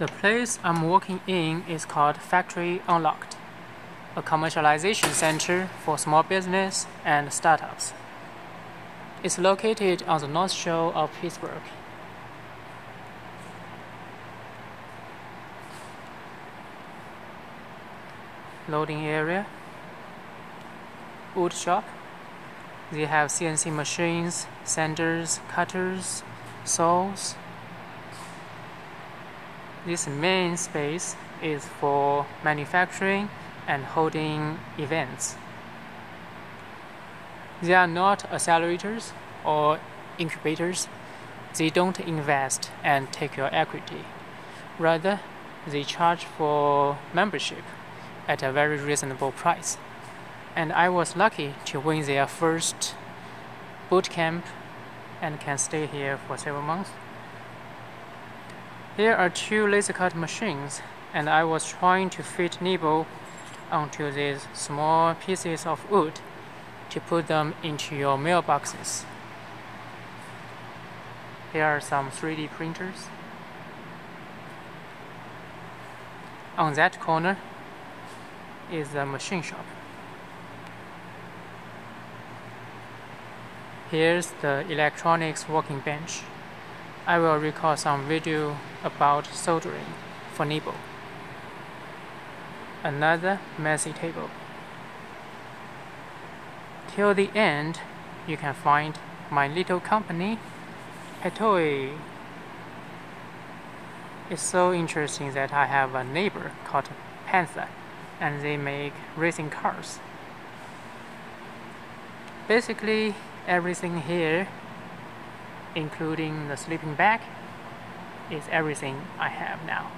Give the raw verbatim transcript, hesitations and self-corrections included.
The place I'm working in is called Factory Unlocked, a commercialization center for small business and startups. It's located on the North Shore of Pittsburgh. Loading area, wood shop. They have C N C machines, sanders, cutters, saws. This main space is for manufacturing and holding events. They are not accelerators or incubators. They don't invest and take your equity. Rather, they charge for membership at a very reasonable price. And I was lucky to win their first boot camp and can stay here for several months. Here are two laser cut machines, and I was trying to fit Nybble onto these small pieces of wood to put them into your mailboxes. Here are some three D printers. On that corner is the machine shop. Here's the electronics working bench. I will record some video about soldering for Nybble. Another messy table. Till the end, you can find my little company, Petoi. It's so interesting that I have a neighbor called Panther, and they make racing cars. Basically, everything here, including the sleeping bag, is everything I have now.